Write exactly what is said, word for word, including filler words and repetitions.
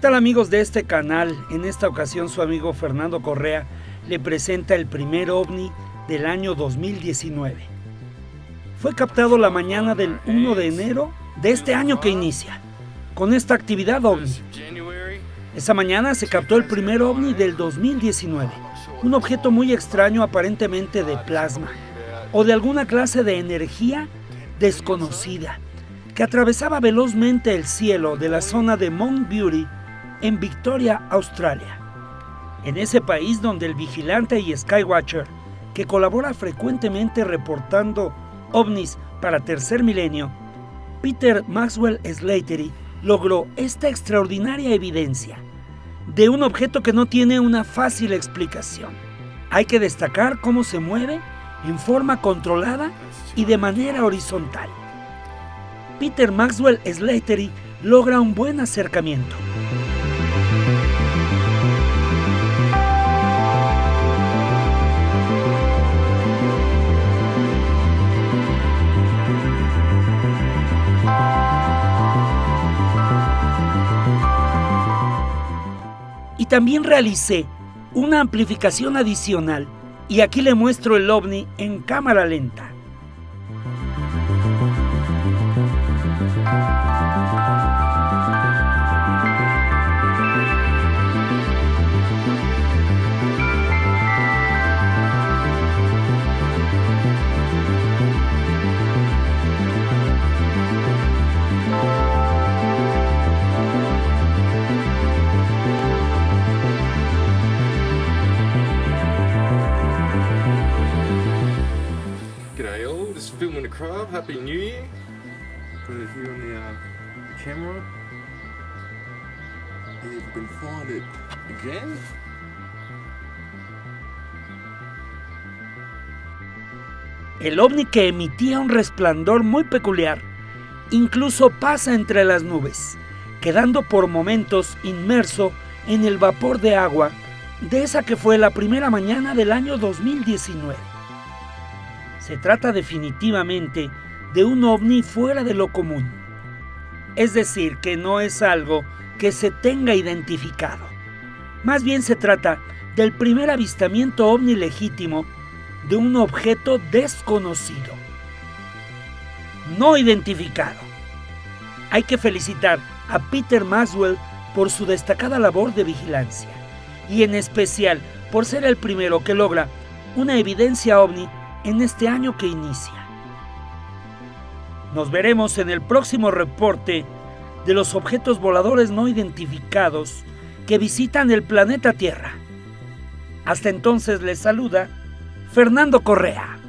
tal amigos de este canal? En esta ocasión su amigo Fernando Correa le presenta el primer ovni del año dos mil diecinueve. Fue captado la mañana del uno de enero de este año que inicia con esta actividad ovni. Esa mañana se captó el primer ovni del dos mil diecinueve, un objeto muy extraño aparentemente de plasma o de alguna clase de energía desconocida que atravesaba velozmente el cielo de la zona de Mount Beauty en Victoria, Australia. En ese país donde el vigilante y skywatcher, que colabora frecuentemente reportando ovnis para Tercer Milenio, Peter Maxwell Slattery logró esta extraordinaria evidencia de un objeto que no tiene una fácil explicación. Hay que destacar cómo se mueve en forma controlada y de manera horizontal. Peter Maxwell Slattery logra un buen acercamiento. Y también realicé una amplificación adicional y aquí le muestro el ovni en cámara lenta. Filming the crowd, happy new year. Good if you're on the, uh, the camera. And if you can find it again. El ovni que emitía un resplandor muy peculiar incluso pasa entre las nubes, quedando por momentos inmerso en el vapor de agua de esa que fue la primera mañana del año dos mil diecinueve. Se trata definitivamente de un ovni fuera de lo común, es decir, que no es algo que se tenga identificado. Más bien se trata del primer avistamiento ovni legítimo de un objeto desconocido, no identificado. Hay que felicitar a Peter Maxwell por su destacada labor de vigilancia y en especial por ser el primero que logra una evidencia ovni en este año que inicia. Nos veremos en el próximo reporte de los objetos voladores no identificados que visitan el planeta Tierra. Hasta entonces les saluda Fernando Correa.